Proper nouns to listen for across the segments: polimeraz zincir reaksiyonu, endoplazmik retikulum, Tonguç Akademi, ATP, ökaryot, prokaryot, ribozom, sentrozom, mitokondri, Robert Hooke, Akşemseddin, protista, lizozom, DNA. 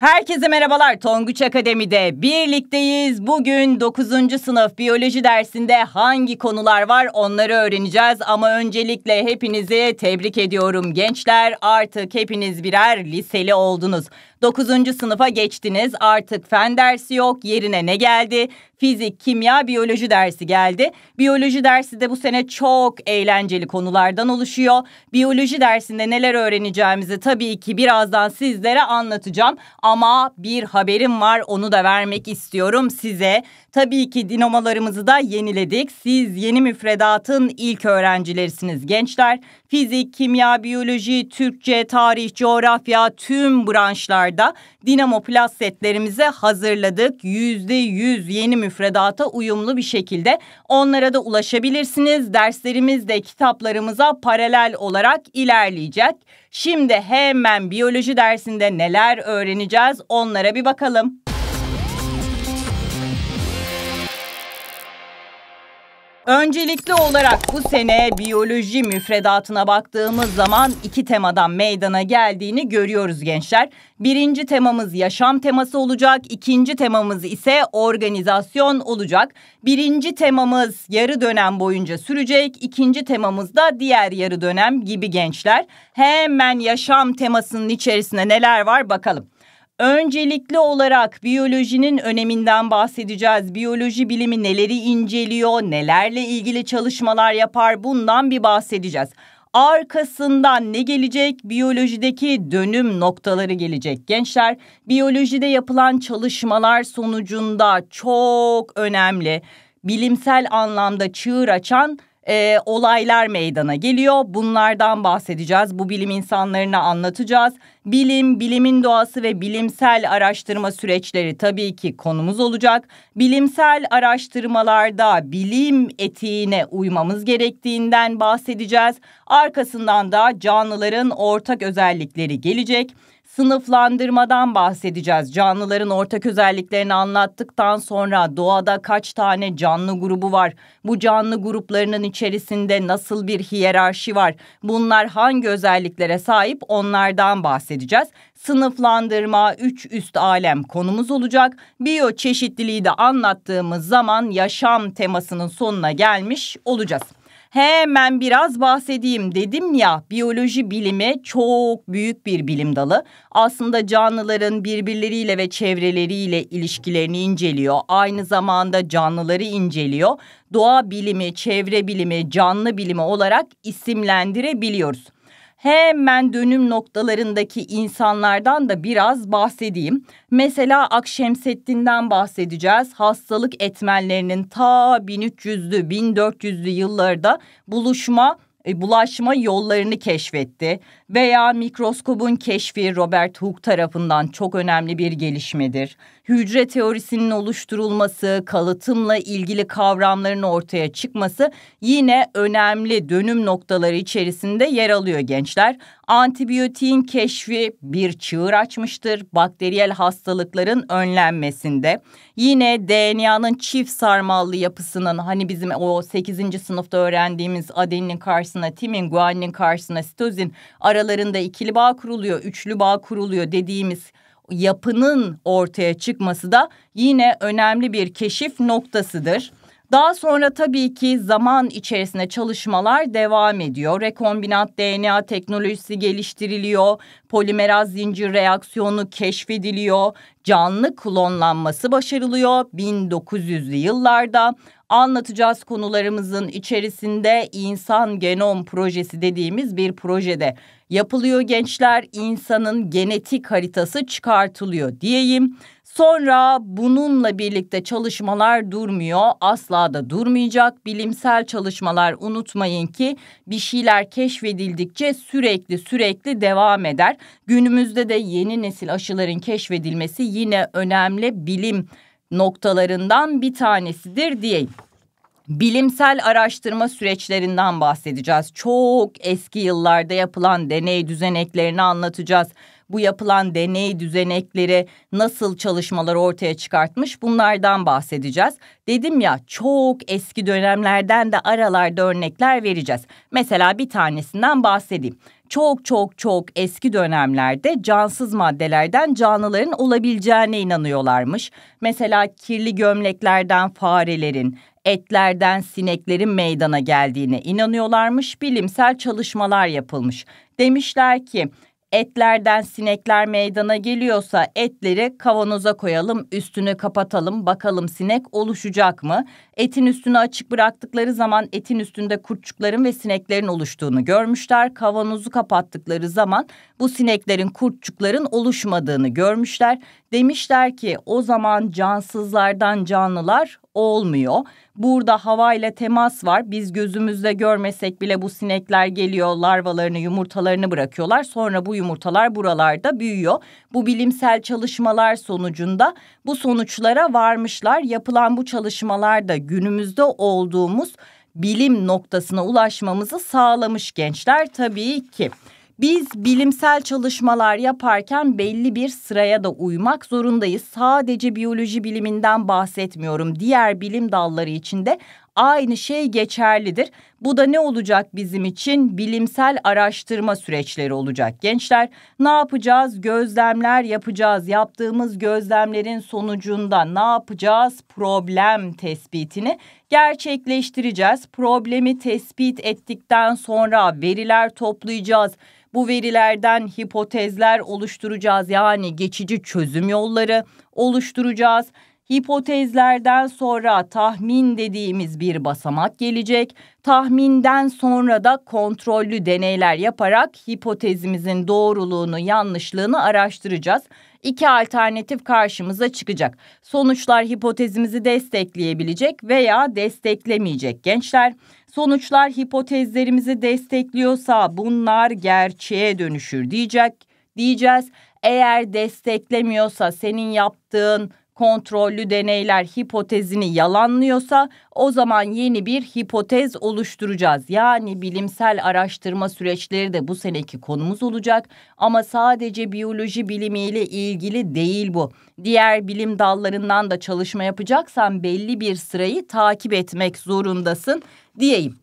Herkese merhabalar. Tonguç Akademi'de birlikteyiz. Bugün 9. sınıf biyoloji dersinde hangi konular var onları öğreneceğiz. Ama öncelikle hepinizi tebrik ediyorum gençler. Artık hepiniz birer liseli oldunuz. 9. sınıfa geçtiniz. Artık fen dersi yok. Yerine ne geldi? Fizik, kimya, biyoloji dersi geldi. Biyoloji dersi de bu sene çok eğlenceli konulardan oluşuyor. Biyoloji dersinde neler öğreneceğimizi tabii ki birazdan sizlere anlatacağım. Ama bir haberim var, onu da vermek istiyorum size. Tabii ki dinomalarımızı da yeniledik. Siz yeni müfredatın ilk öğrencilerisiniz gençler. Fizik, kimya, biyoloji, Türkçe, tarih, coğrafya tüm branşlarda dinamo plus setlerimizi hazırladık. %100 yeni müfredata uyumlu bir şekilde onlara da ulaşabilirsiniz. Derslerimiz de kitaplarımıza paralel olarak ilerleyecek. Şimdi hemen biyoloji dersinde neler öğreneceğiz onlara bir bakalım. Öncelikli olarak bu sene biyoloji müfredatına baktığımız zaman iki temadan meydana geldiğini görüyoruz gençler. Birinci temamız yaşam teması olacak, ikinci temamız ise organizasyon olacak. Birinci temamız yarı dönem boyunca sürecek, ikinci temamız da diğer yarı dönem gibi gençler. Hemen yaşam temasının içerisinde neler var bakalım. Öncelikli olarak biyolojinin öneminden bahsedeceğiz. Biyoloji bilimi neleri inceliyor, nelerle ilgili çalışmalar yapar, bundan bir bahsedeceğiz. Arkasından ne gelecek? Biyolojideki dönüm noktaları gelecek gençler. Biyolojide yapılan çalışmalar sonucunda çok önemli, bilimsel anlamda çığır açan olaylar meydana geliyor. Bunlardan bahsedeceğiz. Bu bilim insanlarına anlatacağız. Bilim, bilimin doğası ve bilimsel araştırma süreçleri tabii ki konumuz olacak. Bilimsel araştırmalarda bilim etiğine uymamız gerektiğinden bahsedeceğiz. Arkasından da canlıların ortak özellikleri gelecek. Sınıflandırmadan bahsedeceğiz. Canlıların ortak özelliklerini anlattıktan sonra doğada kaç tane canlı grubu var? Bu canlı gruplarının içerisinde nasıl bir hiyerarşi var? Bunlar hangi özelliklere sahip? Onlardan bahsedeceğiz. Sınıflandırma, üç üst alem konumuz olacak. Biyoçeşitliliği de anlattığımız zaman yaşam temasının sonuna gelmiş olacağız. Hemen biraz bahsedeyim, dedim ya biyoloji bilimi çok büyük bir bilim dalı. Aslında canlıların birbirleriyle ve çevreleriyle ilişkilerini inceliyor. Aynı zamanda canlıları inceliyor. Doğa bilimi, çevre bilimi, canlı bilimi olarak isimlendirebiliyoruz. Hemen dönüm noktalarındaki insanlardan da biraz bahsedeyim. Mesela Akşemseddin'den bahsedeceğiz. Hastalık etmenlerinin ta 1300'lü 1400'lü yıllarda bulaşma yollarını keşfetti. Veya mikroskobun keşfi Robert Hooke tarafından çok önemli bir gelişmedir. Hücre teorisinin oluşturulması, kalıtımla ilgili kavramların ortaya çıkması yine önemli dönüm noktaları içerisinde yer alıyor gençler. Antibiyotiğin keşfi bir çığır açmıştır bakteriyel hastalıkların önlenmesinde. Yine DNA'nın çift sarmallı yapısının, hani bizim o 8. sınıfta öğrendiğimiz adeninin karşısına timin, guanin karşısına sitozin, aralarında ikili bağ kuruluyor, üçlü bağ kuruluyor dediğimiz yapının ortaya çıkması da yine önemli bir keşif noktasıdır. Daha sonra tabii ki zaman içerisinde çalışmalar devam ediyor. Rekombinant DNA teknolojisi geliştiriliyor. Polimeraz zincir reaksiyonu keşfediliyor. Canlı klonlanması başarılıyor 1900'lü yıllarda. Anlatacağız konularımızın içerisinde insan genom projesi dediğimiz bir projede yapılıyor gençler. İnsanın genetik haritası çıkartılıyor diyeyim. Sonra bununla birlikte çalışmalar durmuyor, asla da durmayacak. Bilimsel çalışmalar, unutmayın ki bir şeyler keşfedildikçe sürekli devam eder. Günümüzde de yeni nesil aşıların keşfedilmesi yine önemli bilim noktalarından bir tanesidir diyeyim. Bilimsel araştırma süreçlerinden bahsedeceğiz. Çok eski yıllarda yapılan deney düzeneklerini anlatacağız. Bu yapılan deney düzenekleri nasıl çalışmalar ortaya çıkartmış, bunlardan bahsedeceğiz. Dedim ya çok eski dönemlerden de aralarda örnekler vereceğiz. Mesela bir tanesinden bahsedeyim. çok çok çok eski dönemlerde cansız maddelerden canlıların olabileceğine inanıyorlarmış. Mesela kirli gömleklerden farelerin, etlerden sineklerin meydana geldiğine inanıyorlarmış. Bilimsel çalışmalar yapılmış. Demişler ki etlerden sinekler meydana geliyorsa etleri kavanoza koyalım, üstünü kapatalım, bakalım sinek oluşacak mı? Etin üstünü açık bıraktıkları zaman etin üstünde kurtçukların ve sineklerin oluştuğunu görmüşler. Kavanozu kapattıkları zaman bu sineklerin, kurtçukların oluşmadığını görmüşler. Demişler ki o zaman cansızlardan canlılar olmuyor. Burada havayla temas var. Biz gözümüzle görmesek bile bu sinekler geliyor, larvalarını, yumurtalarını bırakıyorlar. Sonra bu yumurtalar buralarda büyüyor. Bu bilimsel çalışmalar sonucunda bu sonuçlara varmışlar. Yapılan bu çalışmalar da günümüzde olduğumuz bilim noktasına ulaşmamızı sağlamış gençler. Tabii ki biz bilimsel çalışmalar yaparken belli bir sıraya da uymak zorundayız. Sadece biyoloji biliminden bahsetmiyorum. Diğer bilim dalları için de aynı şey geçerlidir. Bu da ne olacak bizim için? Bilimsel araştırma süreçleri olacak gençler. Ne yapacağız? Gözlemler yapacağız. Yaptığımız gözlemlerin sonucunda ne yapacağız? Problem tespitini gerçekleştireceğiz. Problemi tespit ettikten sonra veriler toplayacağız. Bu verilerden hipotezler oluşturacağız. Yani geçici çözüm yolları oluşturacağız. Hipotezlerden sonra tahmin dediğimiz bir basamak gelecek. Tahminden sonra da kontrollü deneyler yaparak hipotezimizin doğruluğunu, yanlışlığını araştıracağız. İki alternatif karşımıza çıkacak. Sonuçlar hipotezimizi destekleyebilecek veya desteklemeyecek gençler. Sonuçlar hipotezlerimizi destekliyorsa bunlar gerçeğe dönüşür diyeceğiz. Eğer desteklemiyorsa, senin yaptığın kontrollü deneyler hipotezini yalanlıyorsa o zaman yeni bir hipotez oluşturacağız. Yani bilimsel araştırma süreçleri de bu seneki konumuz olacak. Ama sadece biyoloji bilimiyle ilgili değil bu. Diğer bilim dallarından da çalışma yapacaksan belli bir sırayı takip etmek zorundasın diyeyim.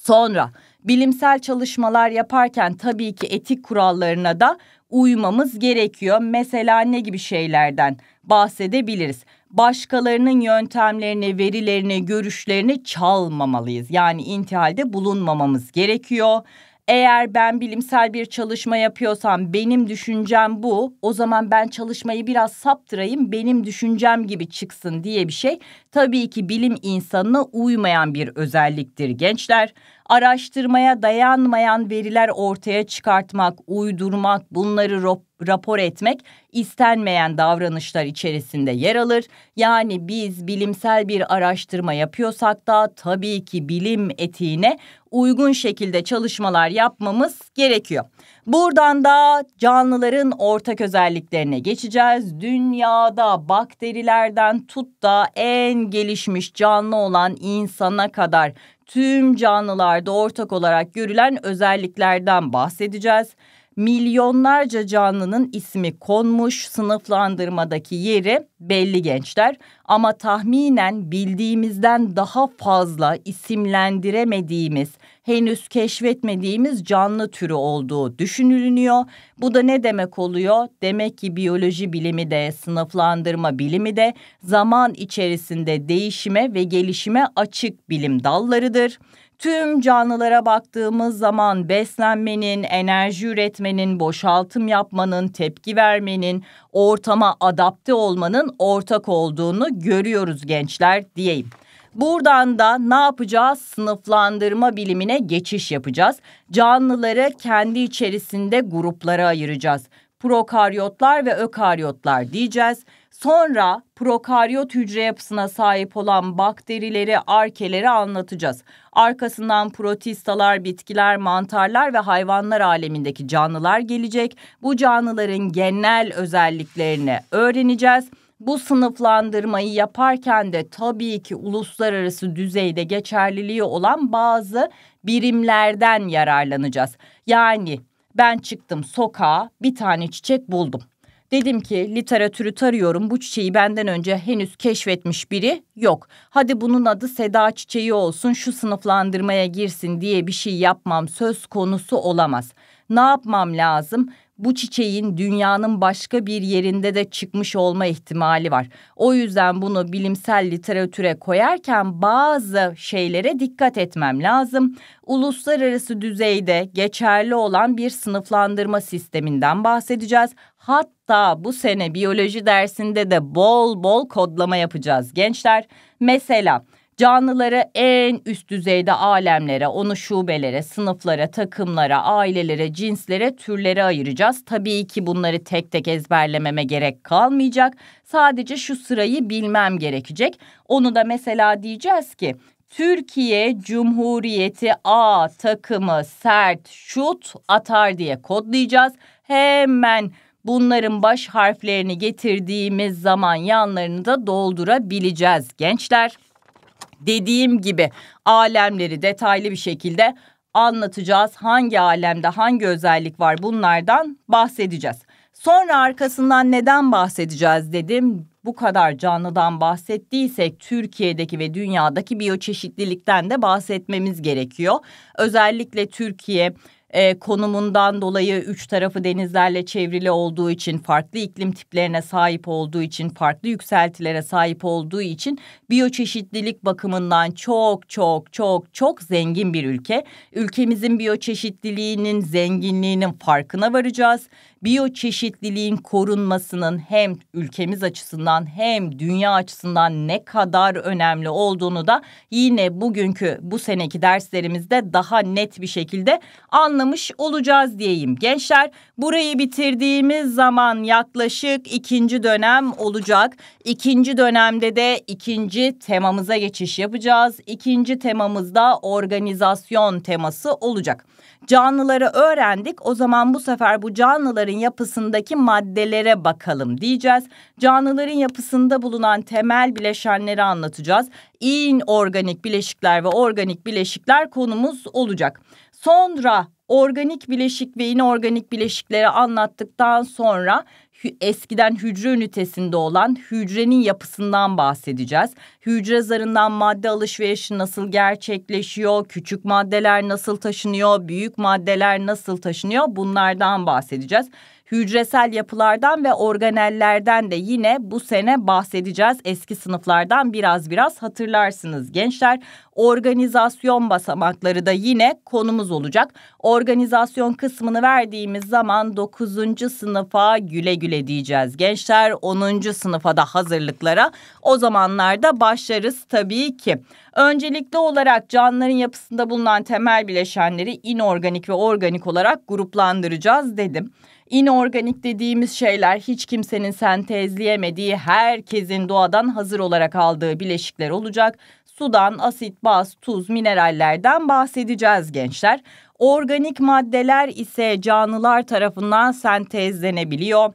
Sonra bilimsel çalışmalar yaparken tabii ki etik kurallarına da uymamız gerekiyor. Mesela ne gibi şeylerden bahsedebiliriz? Başkalarının yöntemlerini, verilerini, görüşlerini çalmamalıyız. Yani intihalde bulunmamamız gerekiyor. Eğer ben bilimsel bir çalışma yapıyorsam, benim düşüncem bu, o zaman ben çalışmayı biraz saptırayım, benim düşüncem gibi çıksın diye bir şey tabii ki bilim insanına uymayan bir özelliktir gençler. Araştırmaya dayanmayan veriler ortaya çıkartmak, uydurmak, bunları rapor etmek istenmeyen davranışlar içerisinde yer alır. Yani biz bilimsel bir araştırma yapıyorsak da tabii ki bilim etiğine uygun şekilde çalışmalar yapmamız gerekiyor. Buradan da canlıların ortak özelliklerine geçeceğiz. Dünyada bakterilerden tut da en gelişmiş canlı olan insana kadar tüm canlılarda ortak olarak görülen özelliklerden bahsedeceğiz. Milyonlarca canlının ismi konmuş, sınıflandırmadaki yeri belli gençler. Ama tahminen bildiğimizden daha fazla isimlendiremediğimiz, henüz keşfetmediğimiz canlı türü olduğu düşünülüyor. Bu da ne demek oluyor? Demek ki biyoloji bilimi de, sınıflandırma bilimi de zaman içerisinde değişime ve gelişime açık bilim dallarıdır. Tüm canlılara baktığımız zaman beslenmenin, enerji üretmenin, boşaltım yapmanın, tepki vermenin, ortama adapte olmanın ortak olduğunu görüyoruz gençler diyeyim. Buradan da ne yapacağız? Sınıflandırma bilimine geçiş yapacağız. Canlıları kendi içerisinde gruplara ayıracağız. Prokaryotlar ve ökaryotlar diyeceğiz. Sonra prokaryot hücre yapısına sahip olan bakterileri, arkeleri anlatacağız. Arkasından protistalar, bitkiler, mantarlar ve hayvanlar alemindeki canlılar gelecek. Bu canlıların genel özelliklerini öğreneceğiz. Bu sınıflandırmayı yaparken de tabii ki uluslararası düzeyde geçerliliği olan bazı birimlerden yararlanacağız. Yani ben çıktım sokağa, bir tane çiçek buldum. Dedim ki literatürü tarıyorum, bu çiçeği benden önce henüz keşfetmiş biri yok. Hadi bunun adı Seda çiçeği olsun, şu sınıflandırmaya girsin diye bir şey yapmam söz konusu olamaz. Ne yapmam lazım? Bu çiçeğin dünyanın başka bir yerinde de çıkmış olma ihtimali var. O yüzden bunu bilimsel literatüre koyarken bazı şeylere dikkat etmem lazım. Uluslararası düzeyde geçerli olan bir sınıflandırma sisteminden bahsedeceğiz. Hatta bu sene biyoloji dersinde de bol bol kodlama yapacağız gençler. Mesela canlıları en üst düzeyde alemlere, onu şubelere, sınıflara, takımlara, ailelere, cinslere, türlere ayıracağız. Tabii ki bunları tek tek ezberlememe gerek kalmayacak. Sadece şu sırayı bilmem gerekecek. Onu da mesela diyeceğiz ki Türkiye Cumhuriyeti A takımı sert şut atar diye kodlayacağız. Hemen bunların baş harflerini getirdiğimiz zaman yanlarını da doldurabileceğiz gençler. Dediğim gibi alemleri detaylı bir şekilde anlatacağız. Hangi alemde hangi özellik var, bunlardan bahsedeceğiz. Sonra arkasından neden bahsedeceğiz dedim. Bu kadar canlıdan bahsettiysek Türkiye'deki ve dünyadaki biyoçeşitlilikten de bahsetmemiz gerekiyor. Özellikle Türkiye konumundan dolayı üç tarafı denizlerle çevrili olduğu için, farklı iklim tiplerine sahip olduğu için, farklı yükseltilere sahip olduğu için biyoçeşitlilik bakımından çok zengin bir ülke. Ülkemizin biyoçeşitliliğinin zenginliğinin farkına varacağız. Biyoçeşitliliğin korunmasının hem ülkemiz açısından hem dünya açısından ne kadar önemli olduğunu da yine bugünkü, bu seneki derslerimizde daha net bir şekilde anlamış olacağız diyeyim. Gençler, burayı bitirdiğimiz zaman yaklaşık ikinci dönem olacak. İkinci dönemde de ikinci temamıza geçiş yapacağız. İkinci temamızda organizasyon teması olacak. Canlıları öğrendik. O zaman bu sefer bu canlıların yapısındaki maddelere bakalım diyeceğiz. Canlıların yapısında bulunan temel bileşenleri anlatacağız. İnorganik bileşikler ve organik bileşikler konumuz olacak. Sonra organik bileşik ve inorganik bileşikleri anlattıktan sonra eskiden hücre ünitesinde olan hücrenin yapısından bahsedeceğiz. Hücre zarından madde alışverişi nasıl gerçekleşiyor, küçük maddeler nasıl taşınıyor, büyük maddeler nasıl taşınıyor, bunlardan bahsedeceğiz. Hücresel yapılardan ve organellerden de yine bu sene bahsedeceğiz. Eski sınıflardan biraz hatırlarsınız gençler. Organizasyon basamakları da yine konumuz olacak. Organizasyon kısmını verdiğimiz zaman 9. sınıfa güle güle diyeceğiz gençler. 10. sınıfa da hazırlıklara o zamanlarda başlarız tabii ki. Öncelikli olarak canlıların yapısında bulunan temel bileşenleri inorganik ve organik olarak gruplandıracağız dedim. İnorganik dediğimiz şeyler hiç kimsenin sentezleyemediği, herkesin doğadan hazır olarak aldığı bileşikler olacak. Sudan, asit, baz, tuz, minerallerden bahsedeceğiz gençler. Organik maddeler ise canlılar tarafından sentezlenebiliyor.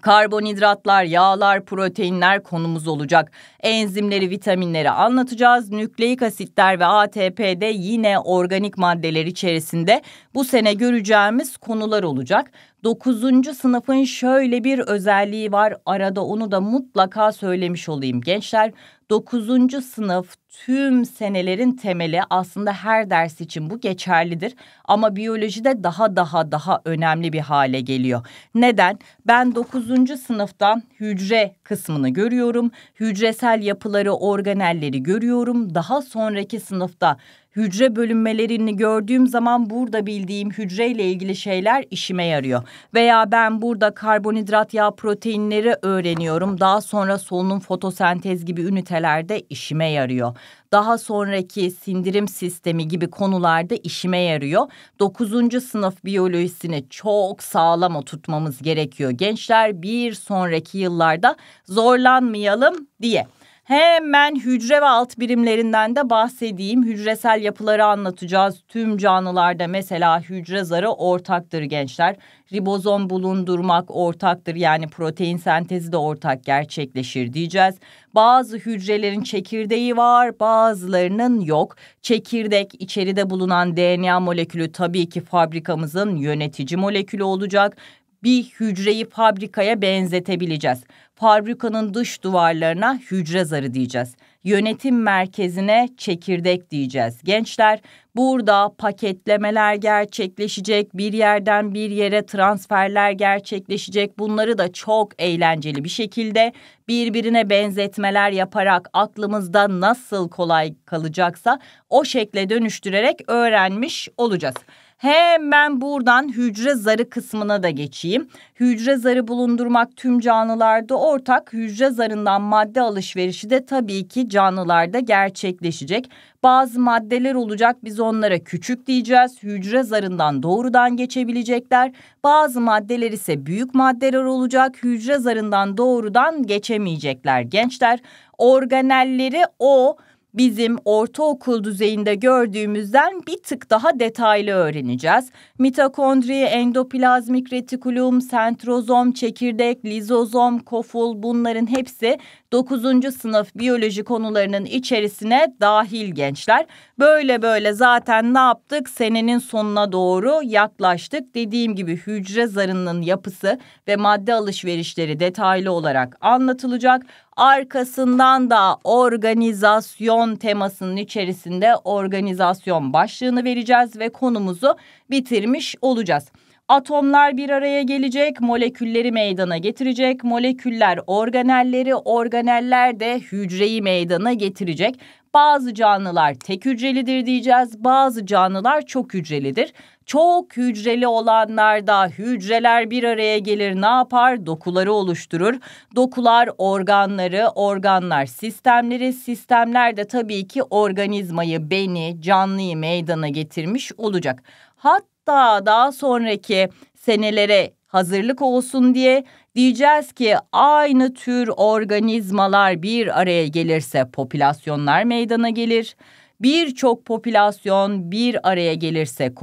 Karbonhidratlar, yağlar, proteinler konumuz olacak. Enzimleri, vitaminleri anlatacağız. Nükleik asitler ve ATP'de yine organik maddeler içerisinde bu sene göreceğimiz konular olacak. 9. sınıfın şöyle bir özelliği var. Arada onu da mutlaka söylemiş olayım gençler. 9. sınıf tüm senelerin temeli, aslında her ders için bu geçerlidir ama biyolojide daha önemli bir hale geliyor. Neden? Ben 9. sınıfta hücre kısmını görüyorum, hücresel yapıları, organelleri görüyorum. Daha sonraki sınıfta hücre bölünmelerini gördüğüm zaman burada bildiğim hücreyle ilgili şeyler işime yarıyor. Veya ben burada karbonhidrat, yağ, proteinleri öğreniyorum. Daha sonra solunum, fotosentez gibi ünitelerde işime yarıyor. Daha sonraki sindirim sistemi gibi konularda işime yarıyor. 9. sınıf biyolojisini çok sağlam oturtmamız gerekiyor gençler, bir sonraki yıllarda zorlanmayalım diye. Hemen hücre ve alt birimlerinden de bahsedeyim. Hücresel yapıları anlatacağız. Tüm canlılarda mesela hücre zarı ortaktır gençler. Ribozom bulundurmak ortaktır, yani protein sentezi de ortak gerçekleşir diyeceğiz. Bazı hücrelerin çekirdeği var, bazılarının yok. Çekirdek, içeride bulunan DNA molekülü tabii ki fabrikamızın yönetici molekülü olacak. bir hücreyi fabrikaya benzetebileceğiz. Fabrikanın dış duvarlarına hücre zarı diyeceğiz. Yönetim merkezine çekirdek diyeceğiz. Gençler, burada paketlemeler gerçekleşecek, bir yerden bir yere transferler gerçekleşecek. Bunları da çok eğlenceli bir şekilde birbirine benzetmeler yaparak aklımızda nasıl kolay kalacaksa o şekle dönüştürerek öğrenmiş olacağız. Hemen buradan hücre zarı kısmına da geçeyim. Hücre zarı bulundurmak tüm canlılarda ortak. Hücre zarından madde alışverişi de tabii ki canlılarda gerçekleşecek. Bazı maddeler olacak, biz onlara küçük diyeceğiz. Hücre zarından doğrudan geçebilecekler. Bazı maddeler ise büyük maddeler olacak. Hücre zarından doğrudan geçemeyecekler gençler. Organelleri o bizim ortaokul düzeyinde gördüğümüzden bir tık daha detaylı öğreneceğiz. Mitokondri, endoplazmik retikulum, sentrozom, çekirdek, lizozom, koful, bunların hepsi 9. sınıf biyoloji konularının içerisine dahil gençler. Böyle böyle zaten ne yaptık? Senenin sonuna doğru yaklaştık. Dediğim gibi hücre zarının yapısı ve madde alışverişleri detaylı olarak anlatılacak. Arkasından da organizasyon temasının içerisinde organizasyon başlığını vereceğiz ve konumuzu bitirmiş olacağız. Atomlar bir araya gelecek, molekülleri meydana getirecek, moleküller organelleri, organeller de hücreyi meydana getirecek. Bazı canlılar tek hücrelidir diyeceğiz, bazı canlılar çok hücrelidir. Çok hücreli olanlarda hücreler bir araya gelir, ne yapar? Dokuları oluşturur. Dokular organları, organlar sistemleri, sistemler de tabii ki organizmayı, beni, canlıyı meydana getirmiş olacak. Hatta daha sonraki senelere hazırlık olsun diye diyeceğiz ki aynı tür organizmalar bir araya gelirse popülasyonlar meydana gelir. Birçok popülasyon bir araya gelirse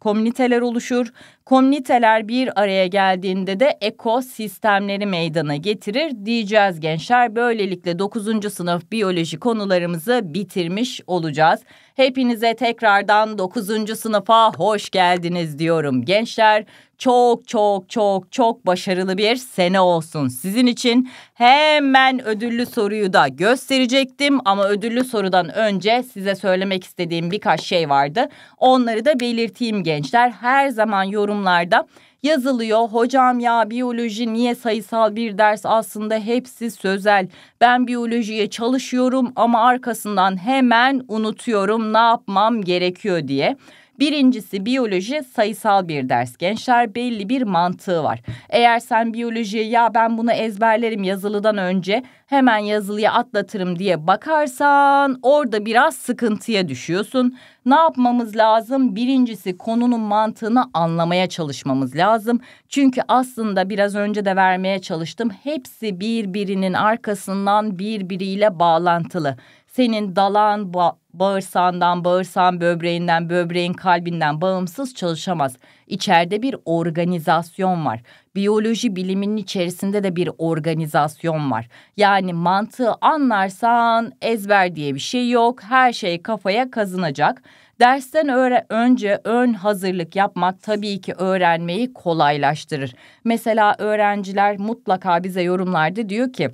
komüniteler oluşur. Komüniteler bir araya geldiğinde de ekosistemleri meydana getirir diyeceğiz gençler. Böylelikle 9. sınıf biyoloji konularımızı bitirmiş olacağız. Hepinize tekrardan 9. sınıfa hoş geldiniz diyorum gençler. Çok çok çok çok başarılı bir sene olsun sizin için. Hemen ödüllü soruyu da gösterecektim ama ödüllü sorudan önce size söylemek istediğim birkaç şey vardı. Onları da belirteyim gençler. Her zaman yorumlarda yazılıyor. Hocam ya biyoloji niye sayısal bir ders, aslında hepsi sözel. Ben biyolojiye çalışıyorum ama arkasından hemen unutuyorum, ne yapmam gerekiyor diye. Birincisi, biyoloji sayısal bir ders. Gençler, belli bir mantığı var. Eğer sen biyolojiye ya ben bunu ezberlerim yazılıdan önce, hemen yazılıya atlatırım diye bakarsan orada biraz sıkıntıya düşüyorsun. Ne yapmamız lazım? Birincisi, konunun mantığını anlamaya çalışmamız lazım. Çünkü aslında biraz önce de vermeye çalıştım. Hepsi birbirinin arkasından birbiriyle bağlantılı. Senin dalan bağırsağından, bağırsağın böbreğinden, böbreğin kalbinden bağımsız çalışamaz. İçeride bir organizasyon var. Biyoloji biliminin içerisinde de bir organizasyon var. Yani mantığı anlarsan ezber diye bir şey yok. Her şey kafaya kazınacak. Dersten önce ön hazırlık yapmak tabii ki öğrenmeyi kolaylaştırır. Mesela öğrenciler mutlaka bize yorumlarda diyor ki,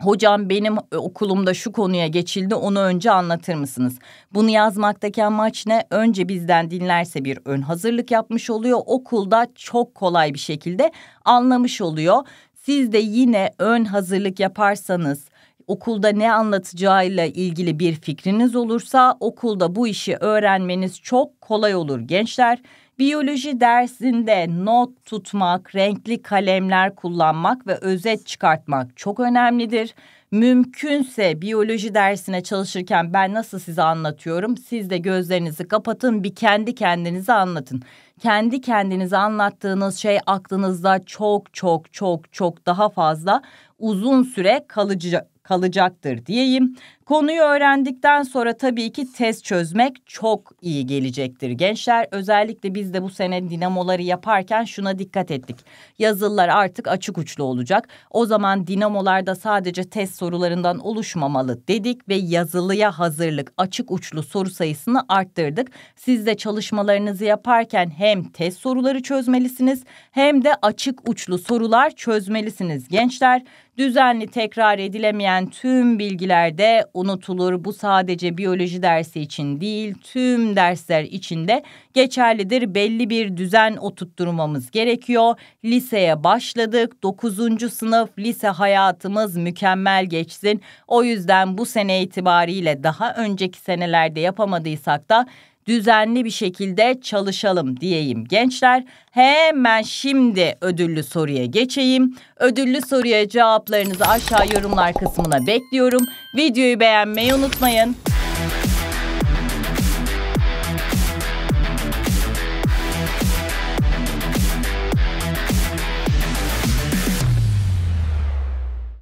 hocam benim okulumda şu konuya geçildi, onu önce anlatır mısınız? Bunu yazmaktaki amaç ne? Önce bizden dinlerse bir ön hazırlık yapmış oluyor. Okulda çok kolay bir şekilde anlamış oluyor. Siz de yine ön hazırlık yaparsanız, okulda ne anlatacağıyla ilgili bir fikriniz olursa okulda bu işi öğrenmeniz çok kolay olur gençler. Biyoloji dersinde not tutmak, renkli kalemler kullanmak ve özet çıkartmak çok önemlidir. Mümkünse biyoloji dersine çalışırken ben nasıl size anlatıyorum, siz de gözlerinizi kapatın, bir kendi kendinize anlatın. Kendi kendinize anlattığınız şey aklınızda çok çok çok çok daha fazla uzun süre kalıcı kalacaktır diyeyim. Konuyu öğrendikten sonra tabii ki test çözmek çok iyi gelecektir gençler. Özellikle biz de bu sene dinamoları yaparken şuna dikkat ettik. Yazılılar artık açık uçlu olacak. O zaman dinamolarda sadece test sorularından oluşmamalı dedik ve yazılıya hazırlık açık uçlu soru sayısını arttırdık. Siz de çalışmalarınızı yaparken hem test soruları çözmelisiniz hem de açık uçlu sorular çözmelisiniz gençler. Düzenli tekrar edilemeyen tüm bilgiler de unutulur. Bu sadece biyoloji dersi için değil, tüm dersler için de geçerlidir. Belli bir düzen oturtturmamız gerekiyor. Liseye başladık. 9. sınıf lise hayatımız mükemmel geçsin. O yüzden bu sene itibariyle daha önceki senelerde yapamadıysak da düzenli bir şekilde çalışalım diyeyim gençler. Hemen şimdi ödüllü soruya geçeyim. Ödüllü soruya cevaplarınızı aşağı yorumlar kısmına bekliyorum. Videoyu beğenmeyi unutmayın.